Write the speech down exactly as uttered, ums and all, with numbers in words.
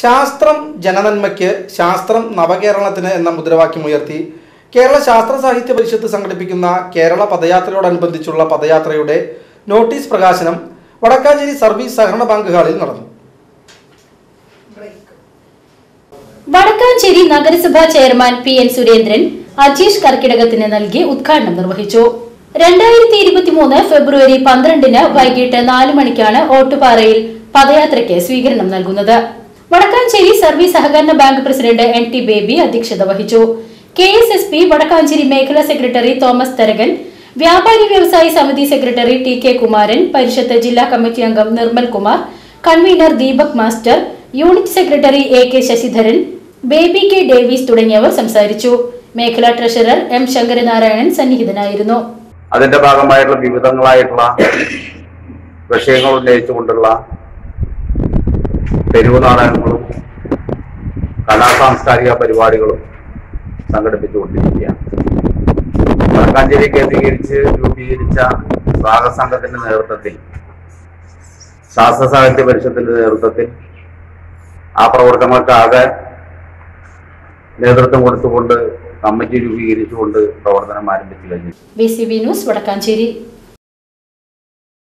ശാസ്ത്രം ജനനന്മയ്ക്ക് ശാസ്ത്രം നവകേരളത്തിന് എന്ന മുദ്രാവാക്യം ഉയർത്തി കേരള ശാസ്ത്ര സാഹിത്യ പരിഷത്ത് സംഘടിപ്പിക്കുന്ന കേരള പദയാത്രയോടനുബന്ധിച്ചുള്ള പദയാത്രയുടെ നോട്ടീസ് പ്രകാശനം വടക്കാഞ്ചേരി സർവീസ് സഹകരണ ബാങ്ക് ഹാളിൽ നടന്നു. വടക്കാഞ്ചേരി നഗരസഭാ chairman P N Surendran Ajeesh കർക്കിടകത്തിന് നൽകി ഉദ്ഘാടനം നിർവഹിച്ചു. രണ്ടായിരത്തി ഇരുപത്തി മൂന്ന് ഫെബ്രുവരി പന്ത്രണ്ടിന് വൈകിട്ട് നാല് മണിക്കാണ് ഓട്ടുപാറയിൽ പദയാത്രയ്ക്ക് സ്വീകരണം നൽകുന്നത്. വടക്കാഞ്ചേരി സർവീസ് സഹകരണ bank president N T Baby അധ്യക്ഷത വഹിച്ചു. K S S P Vadakkanchery മേഖലാ സെക്രട്ടറി തോമസ് തരകൻ, വ്യാപാരി വ്യവസായി സമിതി secretary T K Kumaran, Parishad ജില്ലാ കമ്മിറ്റി അംഗം Nirmal Kumar, convener Deepak master, unit secretary A K Sasidharan, Baby K Davis തുടങ്ങിയവർ സംസാരിച്ചു. മേഖലാ ട്രഷറർ എം ശങ്കരനാരായണൻ സന്നിഹിതനായിരുന്നു. അതിന്റെ ഭാഗമായിട്ടുള്ള വിവിധങ്ങളായിട്ടുള്ള വിഷയങ്ങൾ ഉന്നയിച്ചുകൊണ്ടുള്ള തെരുവ് നാടകങ്ങളും കലാ സാംസ്കാരിക പരിപാടികളും സംഘടിപ്പിച്ചുകൊണ്ടിരിക്കുകയാണ്. വടക്കാഞ്ചേരി കേന്ദ്രീകരിച്ച് രൂപീകരിച്ച സാഹസ സംഘത്തിന്റെ നേതൃത്വത്തിൽ, ശാസ്ത്ര സാഹിത്യ പരിഷത്തിന്റെ നേതൃത്വത്തിൽ ആ പ്രവർത്തനങ്ങൾക്കാകെ നേതൃത്വം കൊടുത്തുകൊണ്ട് കമ്മിറ്റി രൂപീകരിച്ചുകൊണ്ട് പ്രവർത്തനം ആരംഭിച്ചു കഴിഞ്ഞു. B C B news Vadakkanchery.